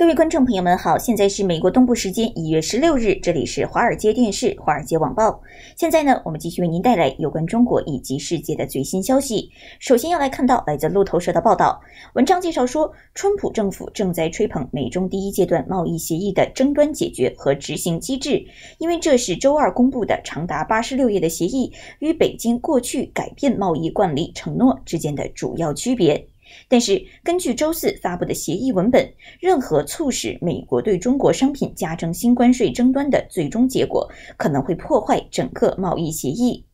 各位观众朋友们好，现在是美国东部时间1月16日，这里是华尔街电视、华尔街网报。现在呢，我们继续为您带来有关中国以及世界的最新消息。首先要来看到来自路透社的报道，文章介绍说，川普政府正在吹捧美中第一阶段贸易协议的争端解决和执行机制，因为这是周二公布的长达86页的协议与北京过去改变贸易惯例承诺之间的主要区别。但是，根据周四发布的协议文本，任何促使美国对中国商品加征新关税争端的最终结果，可能会破坏整个贸易协议。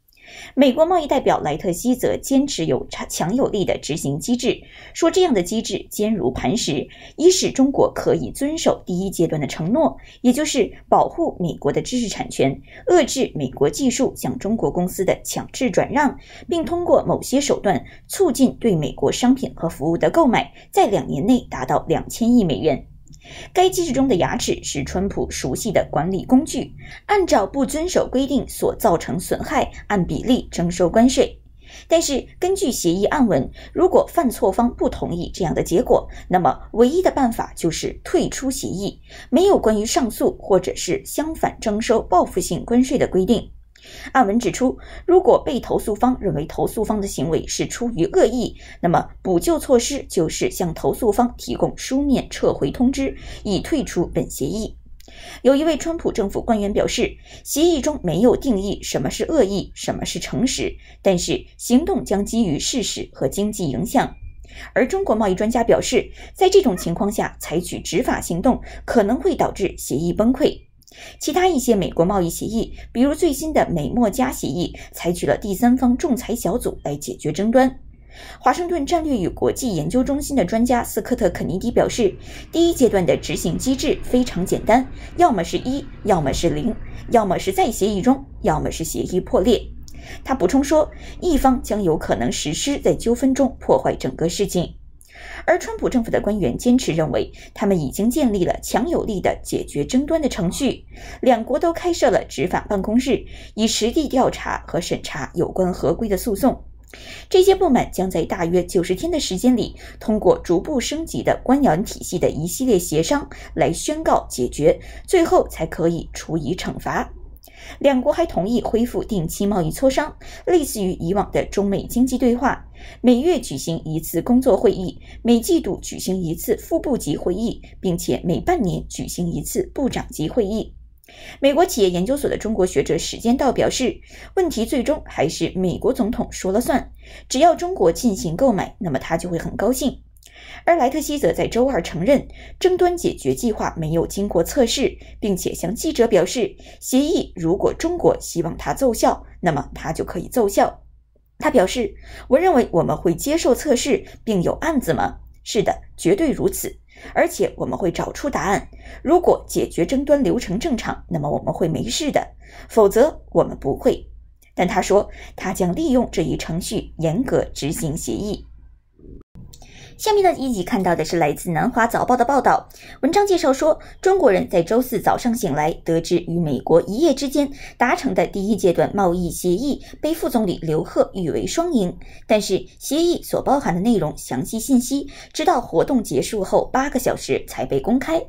美国贸易代表莱特希则坚持有强有力的执行机制，说这样的机制坚如磐石，以使中国可以遵守第一阶段的承诺，也就是保护美国的知识产权，遏制美国技术向中国公司的强制转让，并通过某些手段促进对美国商品和服务的购买，在2年内达到2000亿美元。该机制中的牙齿是川普熟悉的管理工具，按照不遵守规定所造成损害，按比例征收关税。但是根据协议案文，如果犯错方不同意这样的结果，那么唯一的办法就是退出协议，没有关于上诉或者是相反征收报复性关税的规定。案文指出，如果被投诉方认为投诉方的行为是出于恶意，那么补救措施就是向投诉方提供书面撤回通知，以退出本协议。有一位川普政府官员表示，协议中没有定义什么是恶意，什么是诚实，但是行动将基于事实和经济影响。而中国贸易专家表示，在这种情况下采取执法行动可能会导致协议崩溃。其他一些美国贸易协议，比如最新的美墨加协议，采取了第三方仲裁小组来解决争端。华盛顿战略与国际研究中心的专家斯科特·肯尼迪表示，第一阶段的执行机制非常简单，要么是1，要么是0，要么是在协议中，要么是协议破裂。他补充说，一方将有可能实施在纠纷中破坏整个事情。而川普政府的官员坚持认为，他们已经建立了强有力的解决争端的程序，两国都开设了执法办公室，以实地调查和审查有关合规的诉讼。这些不满将在大约90天的时间里，通过逐步升级的官僚体系的一系列协商来宣告解决，最后才可以处以惩罚。两国还同意恢复定期贸易磋商，类似于以往的中美经济对话，每月举行一次工作会议，每季度举行一次副部级会议，并且每半年举行一次部长级会议。美国企业研究所的中国学者史坚道表示，问题最终还是美国总统说了算，只要中国进行购买，那么他就会很高兴。而莱特希则在周二承认，争端解决计划没有经过测试，并且向记者表示，协议如果中国希望它奏效，那么它就可以奏效。他表示，我认为我们会接受测试，并有案子吗？是的，绝对如此。而且我们会找出答案。如果解决争端流程正常，那么我们会没事的，否则我们不会。但他说，他将利用这一程序严格执行协议。下面的一集看到的是来自南华早报的报道，文章介绍说，中国人在周四早上醒来，得知与美国一夜之间达成的第一阶段贸易协议被副总理刘鹤誉为双赢，但是协议所包含的内容详细信息，直到活动结束后8个小时才被公开。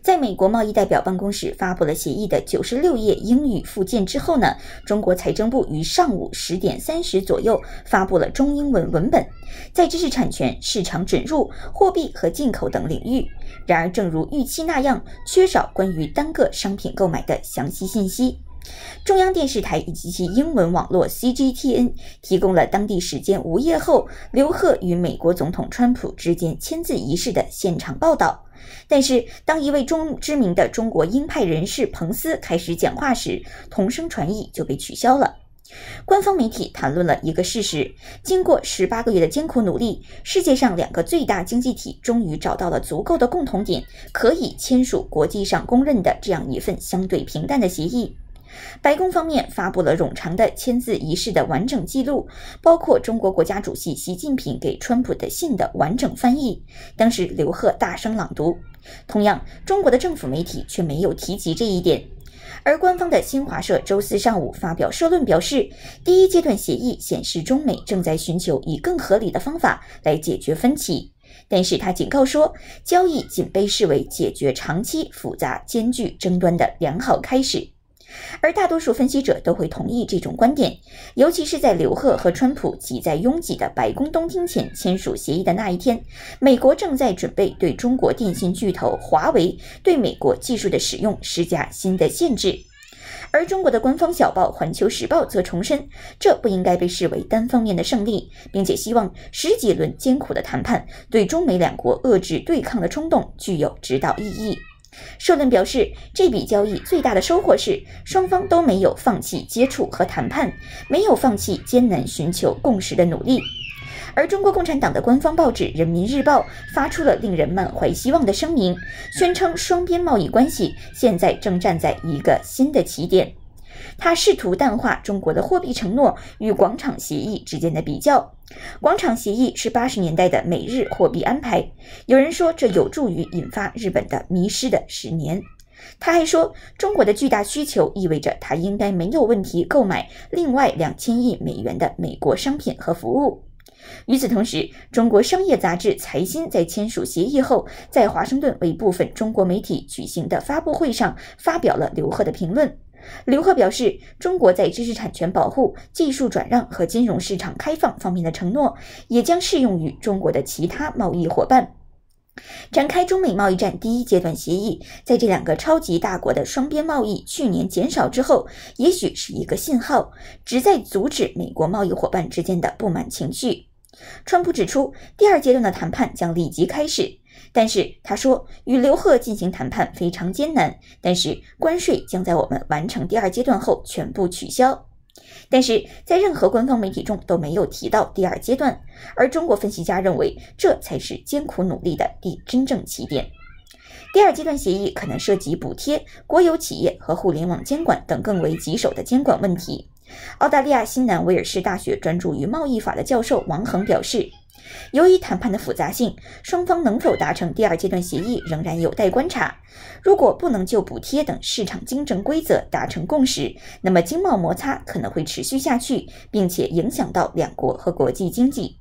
在美国贸易代表办公室发布了协议的96页英语附件之后呢，中国财政部于上午10点30左右发布了中英文文本，在知识产权、市场准入、货币和进口等领域。然而正如预期那样，缺少关于单个商品购买的详细信息。中央电视台以及其英文网络 CGTN 提供了当地时间午夜后刘鹤与美国总统川普之间签字仪式的现场报道。但是当一位知名的中国鹰派人士彭斯开始讲话时，同声传译就被取消了。官方媒体谈论了一个事实，经过18个月的艰苦努力，世界上2个最大经济体终于找到了足够的共同点，可以签署国际上公认的这样一份相对平淡的协议。白宫方面发布了冗长的签字仪式的完整记录，包括中国国家主席习近平给川普的信的完整翻译，当时刘鹤大声朗读。同样，中国的政府媒体却没有提及这一点。而官方的新华社周四上午发表社论表示，第一阶段协议显示中美正在寻求以更合理的方法来解决分歧，但是他警告说，交易仅被视为解决长期复杂艰巨争端的良好开始。 而大多数分析者都会同意这种观点，尤其是在刘鹤和川普挤在拥挤的白宫东厅前签署协议的那一天，美国正在准备对中国电信巨头华为对美国技术的使用施加新的限制。而中国的官方小报《环球时报》则重申，这不应该被视为单方面的胜利，并且希望十几轮艰苦的谈判对中美两国遏制对抗的冲动具有指导意义。 社论表示，这笔交易最大的收获是，双方都没有放弃接触和谈判，没有放弃艰难寻求共识的努力。而中国共产党的官方报纸《人民日报》发出了令人满怀希望的声明，宣称双边贸易关系现在正站在一个新的起点。他试图淡化中国的货币承诺与广场协议之间的比较。 广场协议是80年代的美日货币安排，有人说这有助于引发日本的迷失的10年。他还说，中国的巨大需求意味着他应该没有问题购买另外2000亿美元的美国商品和服务。与此同时，中国商业杂志《财新》在签署协议后，在华盛顿为部分中国媒体举行的发布会上发表了刘鹤的评论。 刘鹤表示，中国在知识产权保护、技术转让和金融市场开放方面的承诺，也将适用于中国的其他贸易伙伴。展开中美贸易战第一阶段协议，在这两个超级大国的双边贸易去年减少之后，也许是一个信号，旨在阻止美国贸易伙伴之间的不满情绪。川普指出，第二阶段的谈判将立即开始。 但是他说，与刘鹤进行谈判非常艰难。但是关税将在我们完成第二阶段后全部取消。但是在任何官方媒体中都没有提到第二阶段，而中国分析家认为，这才是艰苦努力的真正起点。第二阶段协议可能涉及补贴、国有企业和互联网监管等更为棘手的监管问题。澳大利亚新南威尔士大学专注于贸易法的教授王恒表示。 由于谈判的复杂性，双方能否达成第二阶段协议仍然有待观察。如果不能就补贴等市场竞争规则达成共识，那么经贸摩擦可能会持续下去，并且影响到两国和国际经济。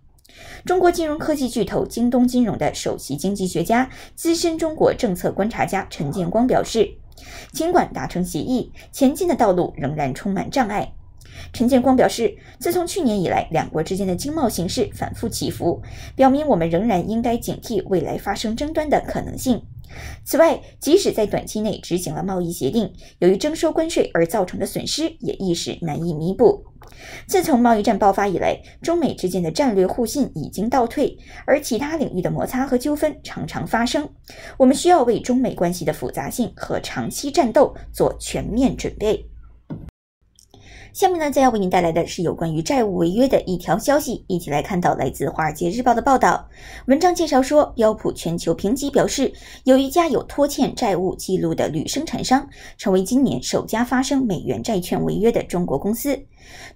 中国金融科技巨头京东金融的首席经济学家、资深中国政策观察家陈建光表示，尽管达成协议，前进的道路仍然充满障碍。 陈建光表示，自从去年以来，两国之间的经贸形势反复起伏，表明我们仍然应该警惕未来发生争端的可能性。此外，即使在短期内执行了贸易协定，由于征收关税而造成的损失也一时难以弥补。自从贸易战爆发以来，中美之间的战略互信已经倒退，而其他领域的摩擦和纠纷常常发生。我们需要为中美关系的复杂性和长期战斗做全面准备。 下面呢，再要为您带来的是有关于债务违约的一条消息，一起来看到来自《华尔街日报》的报道。文章介绍说，标普全球评级表示，有一家有拖欠债务记录的铝生产商，成为今年首家发生美元债券违约的中国公司。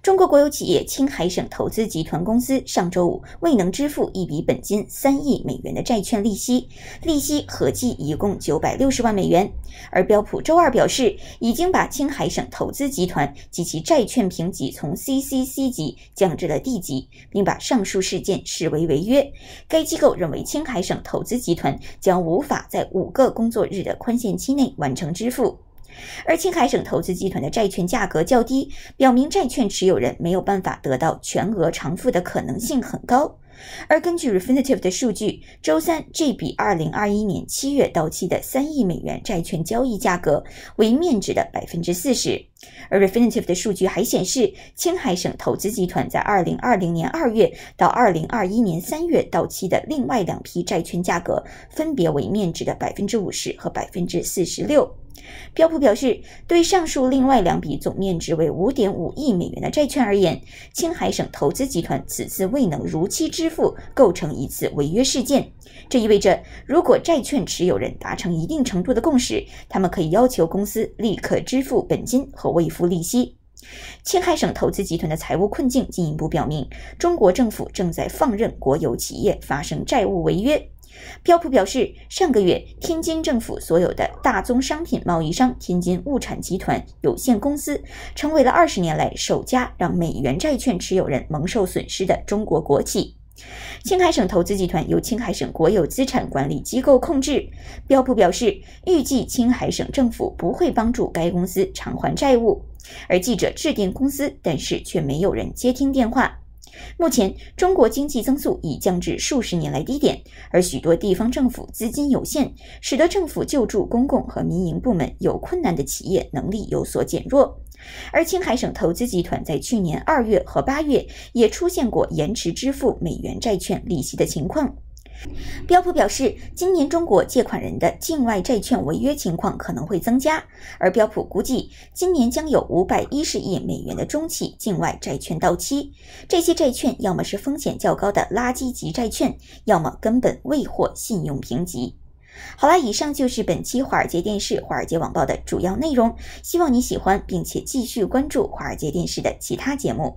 中国国有企业青海省投资集团公司上周五未能支付一笔本金3亿美元的债券利息，利息合计一共960万美元。而标普周二表示，已经把青海省投资集团及其债券 券评级从 CCC 级降至了 D 级，并把上述事件视为违约。该机构认为，青海省投资集团将无法在5个工作日的宽限期内完成支付。而青海省投资集团的债券价格较低，表明债券持有人没有办法得到全额偿付的可能性很高。 而根据 Refinitiv 的数据，周三这笔2021年7月到期的3亿美元债券交易价格为面值的 40%。而 Refinitiv 的数据还显示，青海省投资集团在2020年2月到2021年3月到期的另外2批债券价格分别为面值的 50% 和 46%。 标普表示，对上述另外2笔总面值为 5.5 亿美元的债券而言，青海省投资集团此次未能如期支付，构成一次违约事件。这意味着，如果债券持有人达成一定程度的共识，他们可以要求公司立刻支付本金和未付利息。 青海省投资集团的财务困境进一步表明，中国政府正在放任国有企业发生债务违约。标普表示，上个月，天津政府所有的大宗商品贸易商天津物产集团有限公司，成为了20年来首家让美元债券持有人蒙受损失的中国国企。青海省投资集团由青海省国有资产管理机构控制。标普表示，预计青海省政府不会帮助该公司偿还债务。而记者致电公司，但是却没有人接听电话。 目前，中国经济增速已降至数十年来低点，而许多地方政府资金有限，使得政府救助公共和民营部门有困难的企业能力有所减弱。而青海省投资集团在去年2月和8月也出现过延迟支付美元债券利息的情况。 标普表示，今年中国借款人的境外债券违约情况可能会增加，而标普估计今年将有510亿美元的中期境外债券到期。这些债券要么是风险较高的垃圾级债券，要么根本未获信用评级。好啦，以上就是本期华尔街电视、华尔街网报的主要内容，希望你喜欢，并且继续关注华尔街电视的其他节目。